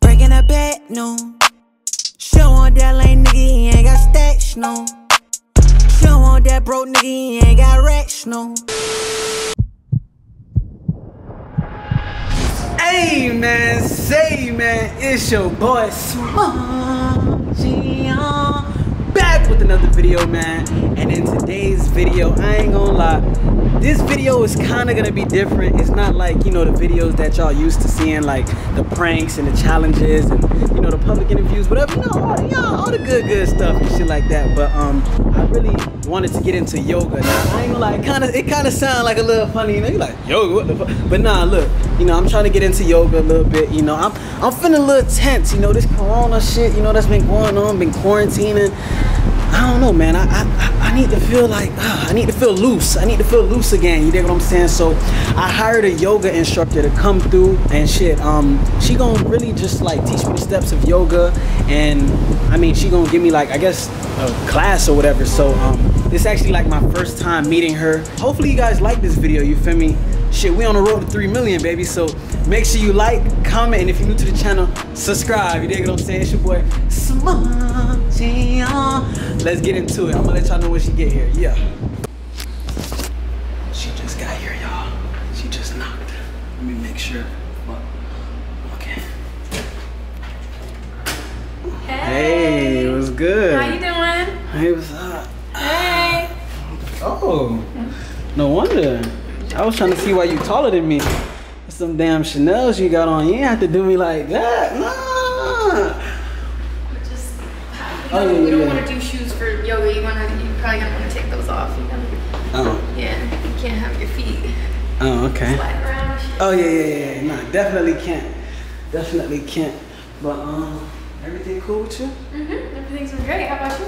breaking a back, no. Show on that lame nigga, he ain't got stacks, no. Show on that broke nigga, he ain't got racks, no. Hey man, say man, it's your boy Smooth Gio, back with another video, man. And in today's video, I ain't gonna lie, this video is kinda gonna be different. It's not like, you know, the videos that y'all used to seeing, like the pranks and the challenges and, you know, the public interviews, whatever, you know, all the good stuff and shit like that. But I really wanted to get into yoga. Now I ain't gonna lie, it kinda sound like a little funny, you know, you like, yoga, what the fuck? But nah, look, you know, I'm trying to get into yoga a little bit, you know. I'm feeling a little tense, you know, this corona shit, you know, that's been going on, been quarantining. I don't know, man. I need to feel like, I need to feel loose. I need to feel loose again, you dig what I'm saying? So I hired a yoga instructor to come through and shit. She gonna really just like teach me the steps of yoga, and I mean, she gonna give me like, I guess, a class or whatever. So this is actually like my first time meeting her. Hopefully you guys like this video, you feel me? Shit, we on the road to 3 million, baby. So make sure you like, comment, and if you're new to the channel, subscribe. You dig what I'm saying? It's your boy Smooth. Let's get into it. I'm gonna let y'all know when she get here. Yeah. She just got here, y'all. She just knocked. Let me make sure. Okay. Hey. Hey, what's good? How you doing? Hey, what's up? Hey. Oh. No wonder. I was trying to see why you taller than me. Some damn Chanels you got on. You ain't have to do me like that. Nah. Just, we don't want to do shoes for yoga. You probably gonna want to take those off. You know? Oh. Yeah. You can't have your feet. Oh, okay. Slide around. Oh yeah. Nah, definitely can't. Definitely can't. But everything cool with you? Mhm. Everything's been great. How about you?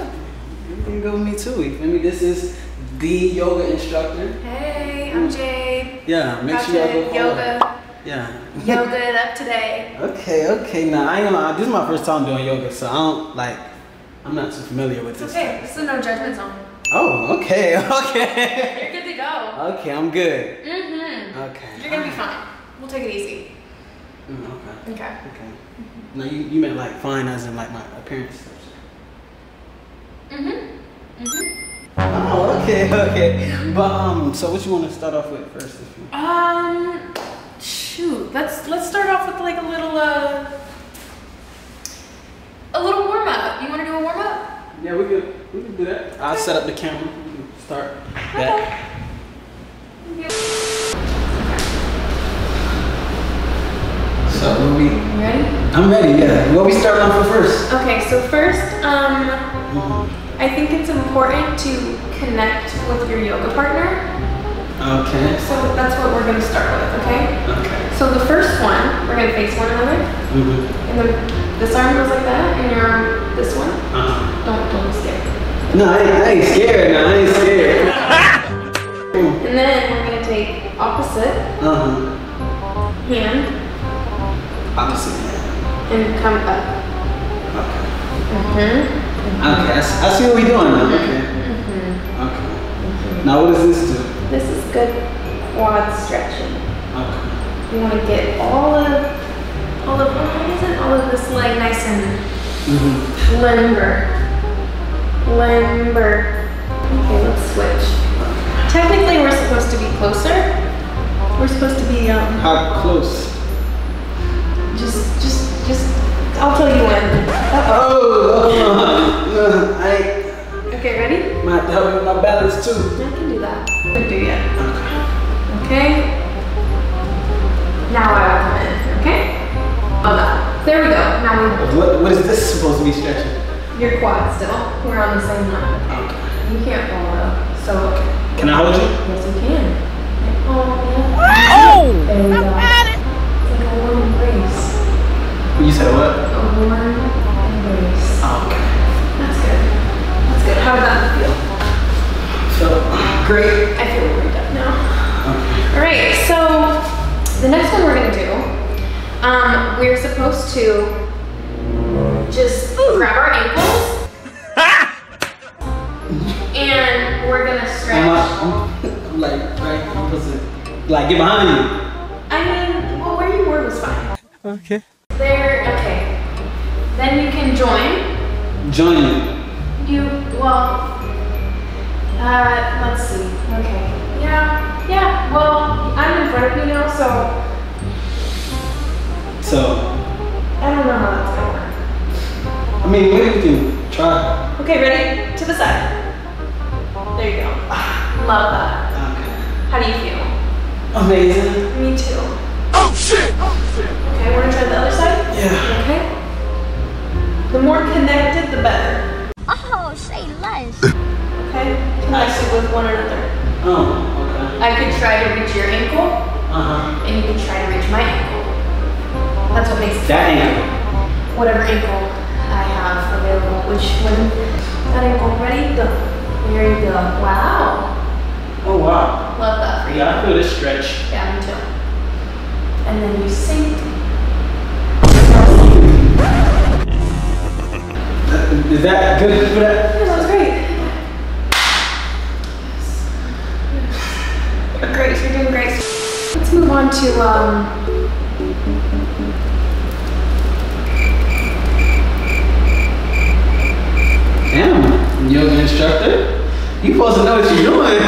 Everything good with me too. You feel me? This is the yoga instructor. Hey. I'm Jade. Yeah, make sure y'all go follow. Yoga. Yeah. Yoga it up today. Okay. Now I ain't gonna lie, this is my first time doing yoga, so I'm not too familiar with this. Okay, so no judgment zone. Oh, okay. You're good to go. Okay, I'm good. Mm-hmm. Okay. You're gonna be fine. We'll take it easy. Okay. Mm-hmm. Now you meant like fine as in like my appearance. Mm-hmm. Oh, okay. But so what you want to start off with first? Shoot, let's start off with like a little warm up. You want to do a warm up? Yeah, we could do that. Okay. I'll set up the camera. We can start that. Okay. So you ready? I'm ready. Yeah. What we starting off with first? Okay, so first, I think it's important to connect with your yoga partner. Okay. So that's what we're going to start with, okay? Okay. So the first one, we're going to face one another. Mm-hmm. And then this arm goes like that, and your arm this one. Uh-huh. Don't be scared. No, I ain't scared. And then we're going to take opposite hand. Opposite hand. And come up. Okay. Mm-hmm. Okay, I see what we're doing now. Okay. Mm-hmm. Okay. Mm-hmm. Now, what does this do? This is good quad stretching. Okay. You want to get all of this leg nice and limber. Okay, let's switch. Technically, we're supposed to be closer. We're supposed to be how close? Just. I'll tell you when. Okay, ready? My help my balance too. I can do that. I can do it. Okay. Now I will come in. Okay. Hold on. There we go. Now we. What is this supposed to be stretching? Your quad still. We're on the same line. Okay. You can't follow. So. Can I hold you? Yes, you can. Oh. There you go. It's like a warm embrace. You said what? A warm embrace. Oh, okay. That's good. How does that feel? So great. I feel warmed up now. Okay. All right. So the next one we're gonna do, we're supposed to just grab our ankles and we're gonna stretch. I'm like right opposite. Like get behind you. I mean, well, where you were was fine. Okay. There, okay. Then you can join. Let's see. Okay. Yeah. Well, I'm in therapy now, so I don't know how that's gonna work. I mean, what do you do? Try. Okay, ready? To the side. There you go. Love that. Okay. How do you feel? Amazing. Me too. Oh shit! Okay, wanna try the other side? Yeah. Okay. The more connected, the better. Oh, say less. Okay. Connected with one another. Oh, okay. I could try to reach your ankle. Uh-huh. And you could try to reach my ankle. That's what makes it. That ankle. Whatever ankle I have available. Which one? That ankle. Ready? Go. There you go. Wow. Oh, wow. Love that for you. Yeah, I feel this stretch. Yeah, me too. And then you sink. Is that good for that? That was great. Yes. Great, you're doing great. Let's move on to, Damn, yoga instructor? You supposed to know what you're doing.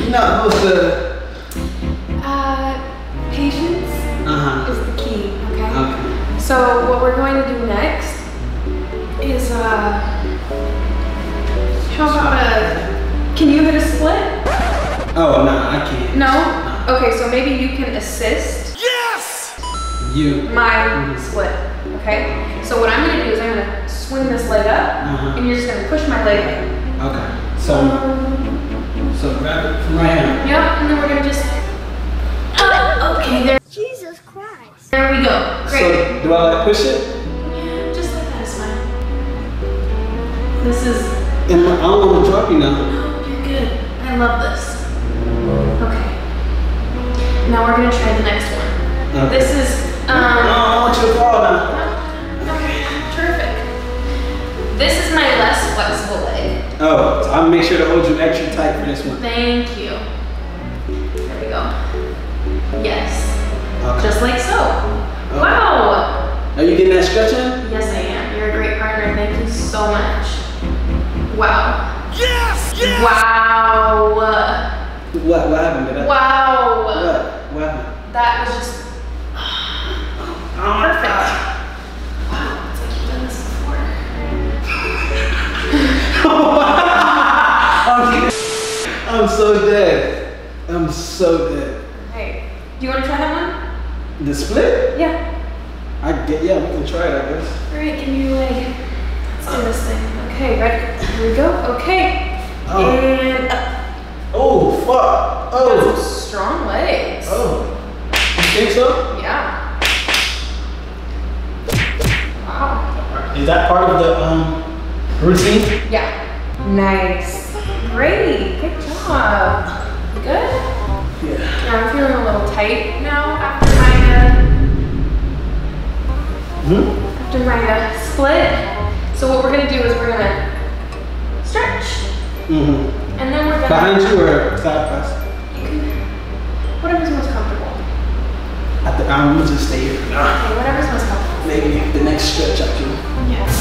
You're not supposed to... Patience is the key, okay? Okay? So what we're going to do next is, how about a... Can you hit a split? Oh, no, I can't. No? Okay, so maybe you can assist... Yes! You. My split, okay? So what I'm going to do is I'm going to swing this leg up, and you're just going to push my leg in. Okay. So grab it from right hand. Yep, and then we're gonna just. Oh, okay, there. Jesus Christ. There we go. Great. So, do I like push it? Yeah, just like that, smile. This is. And I don't want to drop you now. No, you're good. I love this. Okay. Now we're gonna try the next one. Okay. This is. No, I want you to fall now. Okay, terrific. This is my less flexible leg. Oh, so I'll make sure to hold you extra tight for this one. Thank you. There we go. Yes. Okay. Just like so. Okay. Wow. Are you getting that stretch in? Yes, I am. You're a great partner. Thank you so much. Wow. Yes! Yes! Wow. What happened to that? Wow. What happened? That was just perfect. I'm so dead. I'm so dead. Hey, do you want to try that one? The split? Yeah. Yeah, we can try it, I guess. Alright, give me your leg. Let's do this thing. Okay, ready? Here we go. Okay. Oh. And up. Oh, fuck. Oh. Got some strong legs. Oh. You think so? Yeah. Wow. Is that part of the routine? Yeah. Nice. Great. Good job. Good? Yeah. Now I'm feeling a little tight now after my split. So what we're gonna do is we're gonna stretch. And then we're gonna behind you or side past? You can whatever's most comfortable. I'm gonna just stay here for now. Okay, whatever's most comfortable. Maybe the next stretch I do. Yes.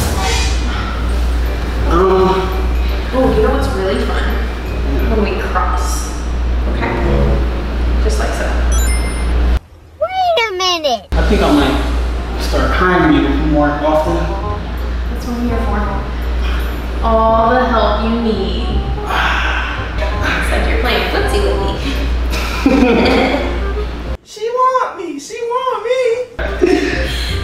Oh, you know what's really fun? When we cross. Okay? Just like so. Wait a minute! I think I might start hiring you more often. That's what we're here for. All the help you need. It's like you're playing footsie with me. She want me! She want me!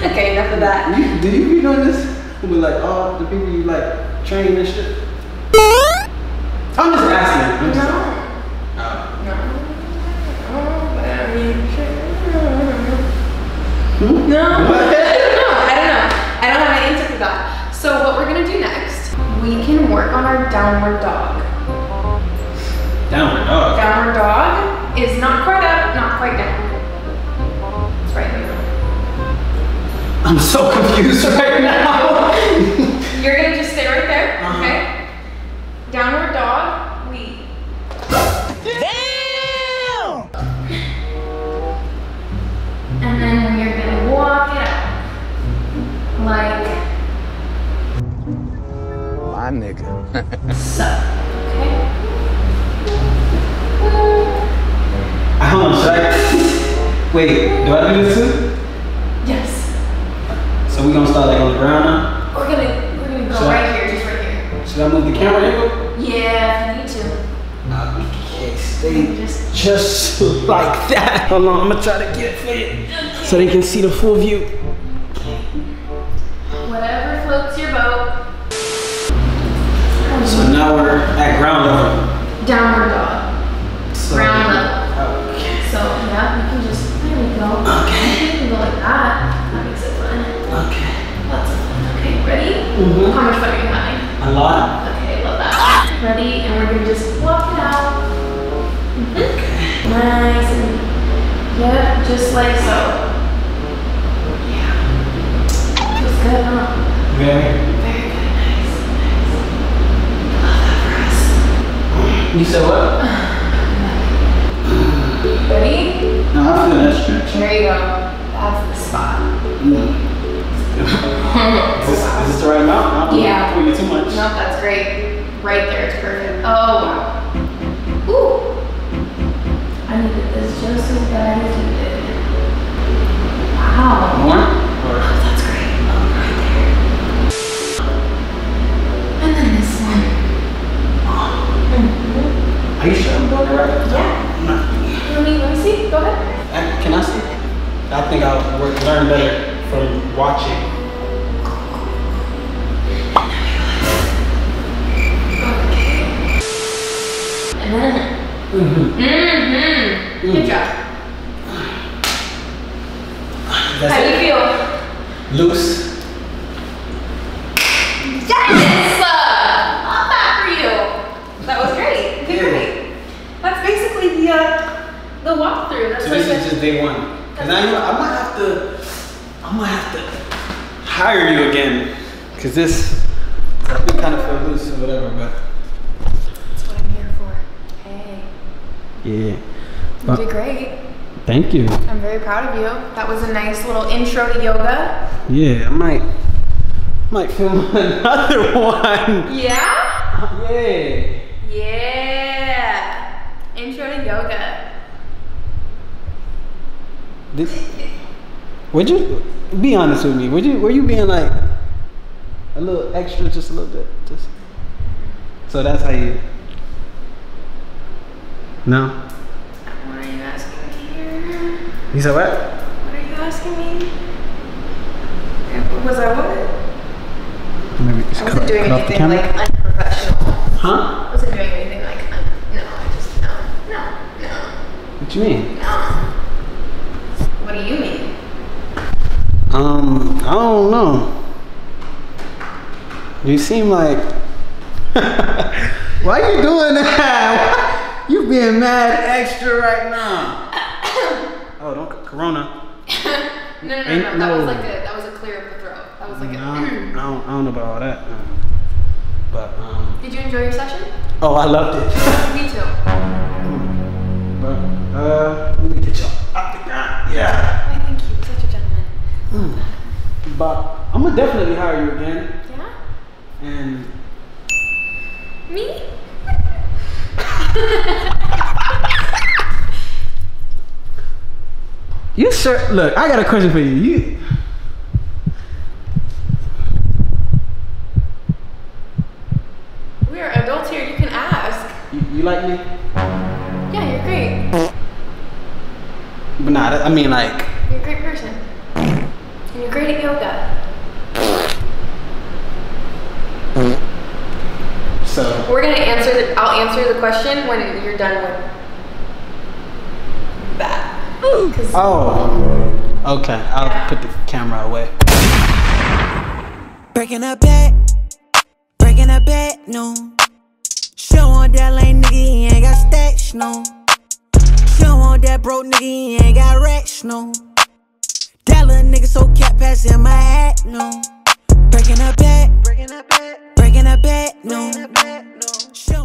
Okay, enough of that. Do you be doing this with like all the people you like train and shit? I'm just asking. I don't have an answer for that. So what we're gonna do next, we can work on our downward dog. Downward dog? Downward dog is not quite up, not quite down. It's right there. I'm so confused right now. You're gonna just stay right there, okay? Downward dog, we. Damn! And then we are gonna walk. Wait, do I do this too? Yes. So we're gonna start like on the ground now? We're gonna go right here, just right here. Should I move the camera angle? Yeah, if you need to. Okay, stay just like that. Hold on, I'm gonna try to get it so they can see the full view. Whatever floats your boat. So now we're at ground level. Downward dog. So, ground level. Okay. So yeah, you can just, there we go. Okay. You can go like that. That makes it fun. Okay. Lots of fun. Okay, ready? Mm-hmm. How much fun are you having? A lot. Okay, love that. Ah! Ready, and we're gonna just walk it out. Mm-hmm. Nice. And yeah, just like so. Yeah. Feels good, huh? Yeah. You said what? Ready? No, I'm feeling that stretch. There you go. That's the spot. Mm. is this the right amount? I don't want to put you too much. No, that's great. Right there, it's perfect. Oh, wow. Ooh. I needed this just as bad as you did. Wow. More? Oh, that's great. Oh, right there. And then this one. Are you sure I'm going right? Yeah. No. Let me see. Go ahead. Can I see? I think I'll learn better from watching. Okay. Good job. How do you feel? Loose. Yes! Love that for you. That was great. Good for me. That's basically the walkthrough. That's so this is just day one. Cause I know I might have to hire you again. Cause this, I think kind of fell loose or whatever, but. That's what I'm here for. Hey. Yeah. You did great. Thank you. I'm very proud of you. That was a nice little intro to yoga. Yeah, I might film another one. Yeah? Yeah. Yeah. Intro to yoga. Would you be honest with me? Were you being like a little extra, just a little bit? Just so that's how you. No. What are you asking here? You said what? What are you asking me? Was I what? Maybe just I wasn't doing anything like unprofessional. Huh? Wasn't doing anything like. What do you mean? What do you mean? I don't know. You seem like... Why are you doing that? You being mad extra right now. Oh, don't... Corona. No. That was like a... That was a clear of the throat. That was like a... I don't know about all that. But, Did you enjoy your session? Oh, I loved it. Me too. But... let me get y'all off the ground. Yeah. Why, thank you. Such a gentleman. But I'm going to definitely hire you again. Yeah? And... Me? You sure? Look, I got a question for you. We are adults here. You can ask. You like me? Yeah, you're great. But nah, I mean like... You're a great person. And you're great at yoga. So... We're going to answer the... I'll answer the question when you're done with that. Oh. Okay, I'll put the camera away. Breaking a back, no. Show on that lane, nigga, he ain't got stacks, no. Show on that broke nigga, he ain't got racks, no. That little nigga so cat pass in my hat, no. Breaking a back, no.